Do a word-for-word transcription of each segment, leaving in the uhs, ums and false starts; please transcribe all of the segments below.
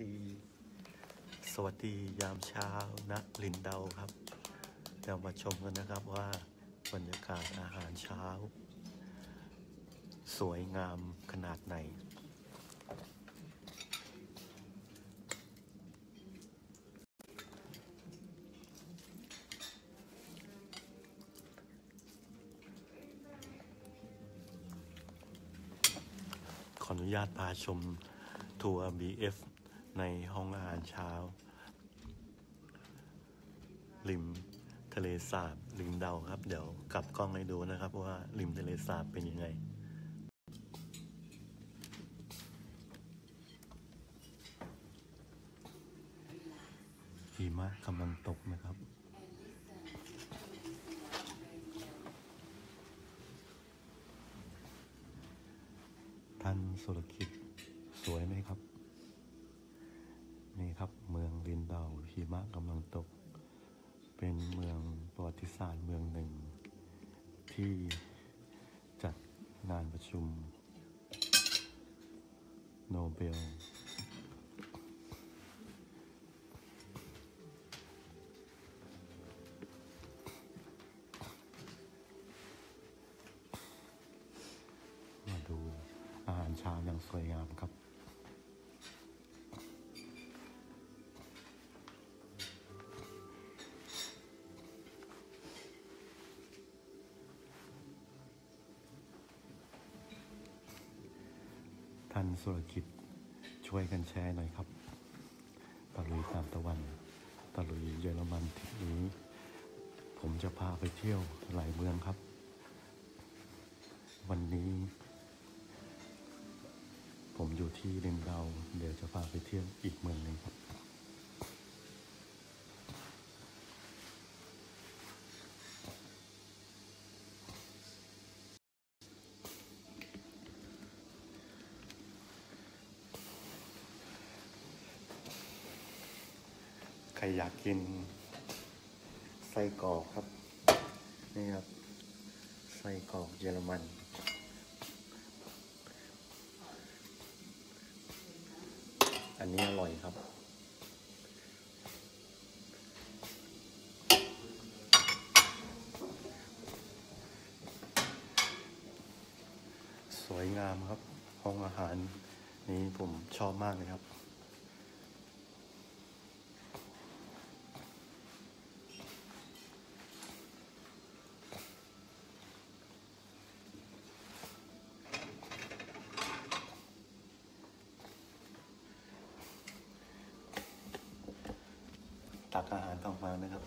ดีสวัสดียามเช้าณลินเดาครับเดี๋ยวมาชมกันนะครับว่าบรรยากาศอาหารเช้าสวยงามขนาดไหนขออนุญาตพาชมทัวร์ บี เอฟ ในห้องอาหารเช้าริมทะเลสาบลินเดาครับเดี๋ยวกลับกล้องให้ดูนะครับว่าริมทะเลสาบเป็นยังไงหิมะกำลังตกนะครับท่านสุรคิดสวยไหมครับนี่ครับเมืองลินเดาหิมะกำลังตกเป็นเมืองประวัติศาสตร์เมืองหนึ่งที่จัดงานประชุมโนเบลมาดูอาหารเช้าอย่างสวยงามครับท่านสุรคิดช่วยกันแชร์หน่อยครับตะลุยตามตะวันตะลุยเยอรมันทีนี้ผมจะพาไปเที่ยวหลายเมืองครับวันนี้ผมอยู่ที่ลินเดาเดี๋ยวจะพาไปเที่ยวอีกเมืองหนึ่งครับใครอยากกินไส้กรอกครับนี่ครับไส้กรอกเยอรมันอันนี้อร่อยครับสวยงามครับห้องอาหารนี้ผมชอบมากเลยครับตักอาหารออกมานะครับ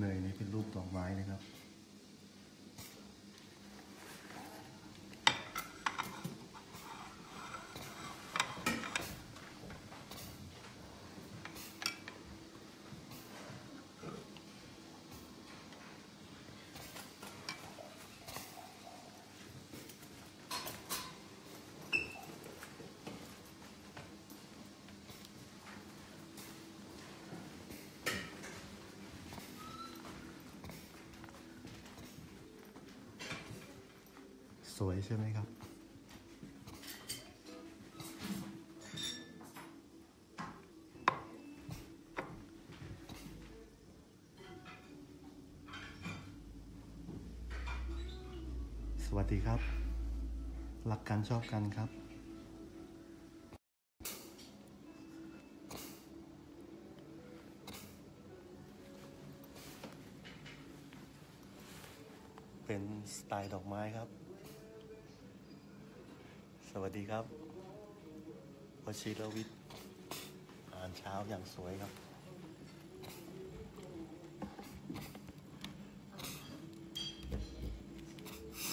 เนยนี้เป็นรูปดอกไม้นะครับสวยใช่ไหมครับสวัสดีครับรักกันชอบกันครับเป็นสไตล์ดอกไม้ครับสวัสดีครับวชิรวิทย์อ่านเช้าอย่างสวยครับ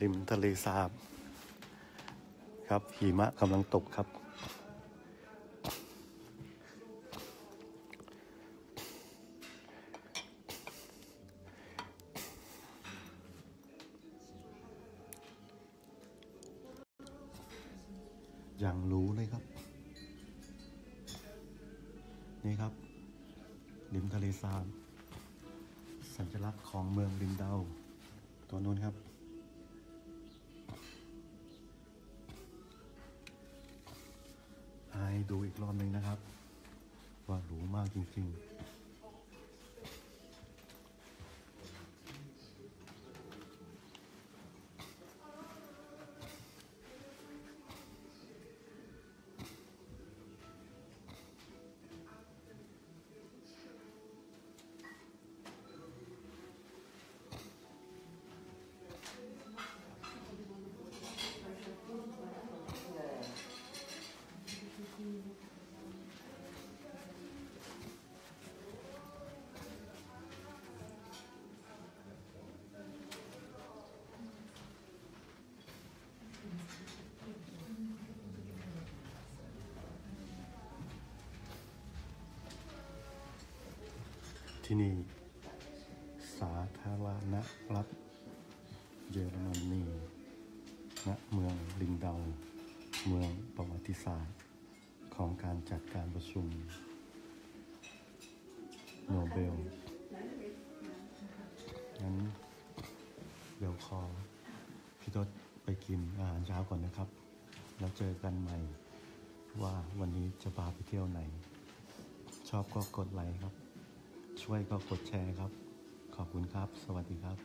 ริมทะเลสาบครับหิมะกำลังตกครับอย่างรู้เลยครับนี่ครับริมทะเลสาบสัญลักษณ์ของเมืองริมดาวตัวนู้นครับให้ดูอีกรอบหนึ่งนะครับว่าหรูมากจริงๆที่นี่สาธารณรัฐเยอรมนีณเมืองลินดาวเมืองประวัติศาสตร์ของการจัดการประชุมโนเบลงั้นเดี๋ยวขอพี่ทศไปกินอาหารเช้าก่อนนะครับแล้วเจอกันใหม่ว่าวันนี้จะพาไปเที่ยวไหนชอบก็กดไลค์ครับช่วยก็กดแชร์ครับขอบคุณครับสวัสดีครับ